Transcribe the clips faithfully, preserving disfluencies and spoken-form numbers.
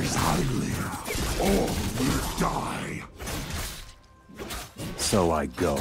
As I live, all will die. So I go.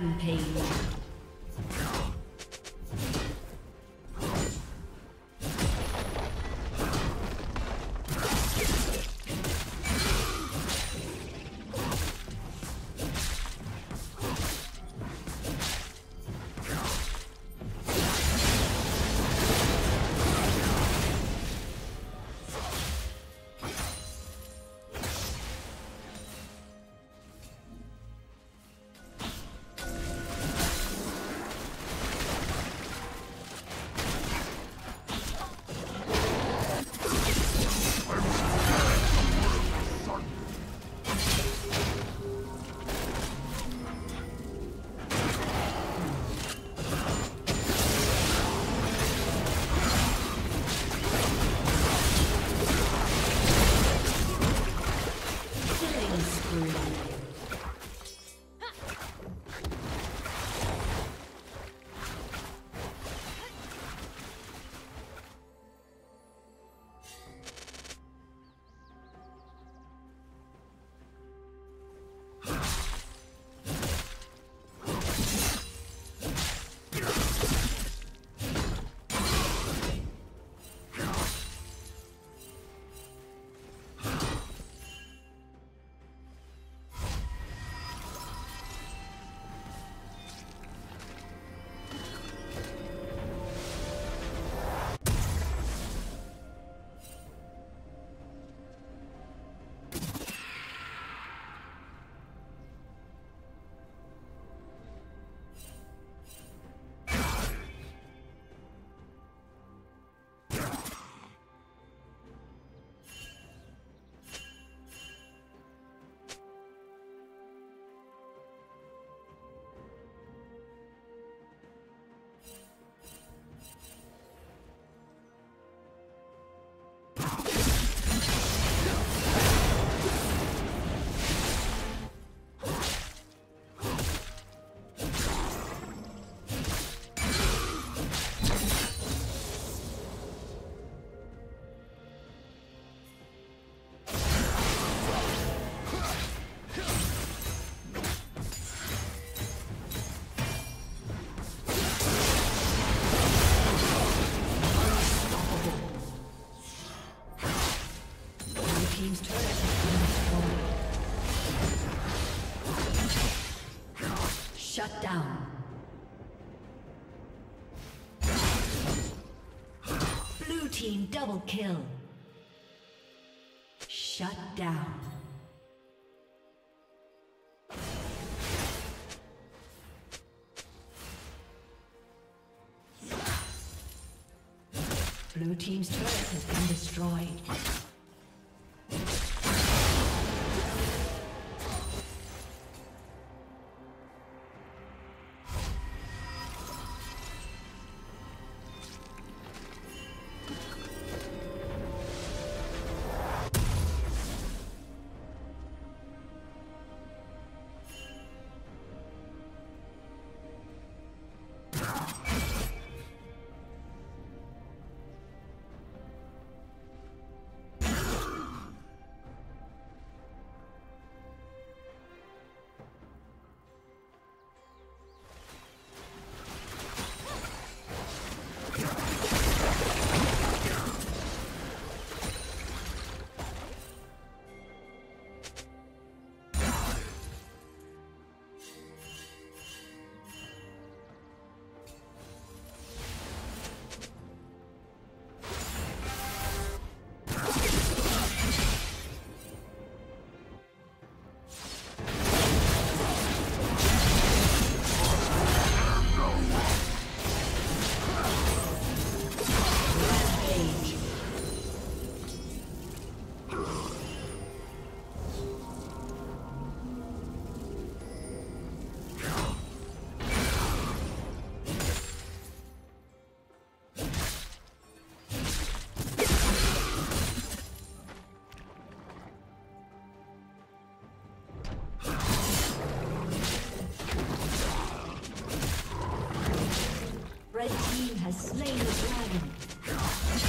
Rampage. Shut down. Blue team double kill. Shut down. Blue team's turret has been destroyed. Slain the dragon. Honest.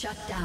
Shut down.